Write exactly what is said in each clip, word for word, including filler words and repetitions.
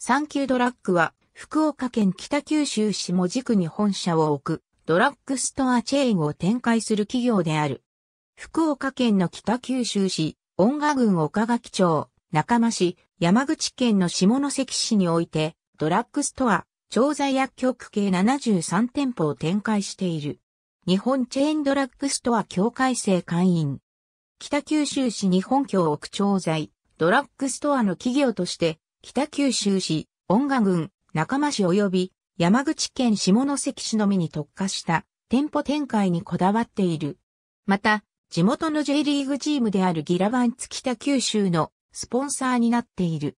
サンキュードラッグは福岡県北九州市門司区に本社を置くドラッグストアチェーンを展開する企業である。福岡県の北九州市、遠賀郡岡垣町、中間市、山口県の下関市においてドラッグストア、調剤薬局計ななじゅうさん店舗を展開している。日本チェーンドラッグストア協会正会員。北九州市に本拠を置く調剤、ドラッグストアの企業として、北九州市、遠賀郡、中間市及び山口県下関市のみに特化した店舗展開にこだわっている。また、地元の J リーグチームであるギラバンツ北九州のスポンサーになっている。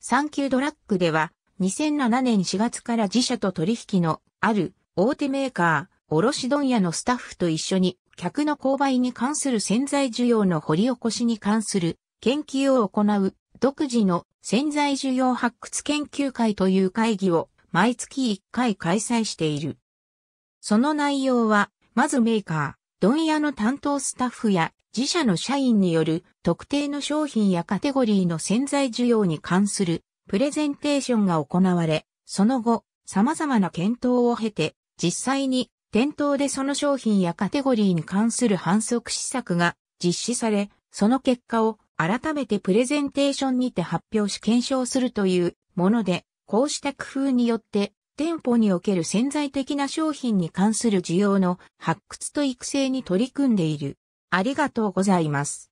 サンキュードラッグでは、にせんななねんしがつから自社と取引のある大手メーカー、卸問屋のスタッフと一緒に客の購買に関する潜在需要の掘り起こしに関する研究を行う独自の潜在需要発掘研究会という会議を毎月いっかい開催している。その内容は、まずメーカー、問屋の担当スタッフや自社の社員による特定の商品やカテゴリーの潜在需要に関するプレゼンテーションが行われ、その後、様々な検討を経て、実際に店頭でその商品やカテゴリーに関する販促施策が実施され、その結果を改めてプレゼンテーションにて発表し検証するというもので、こうした工夫によって、店舗における潜在的な商品に関する需要の発掘と育成に取り組んでいる。ありがとうございます。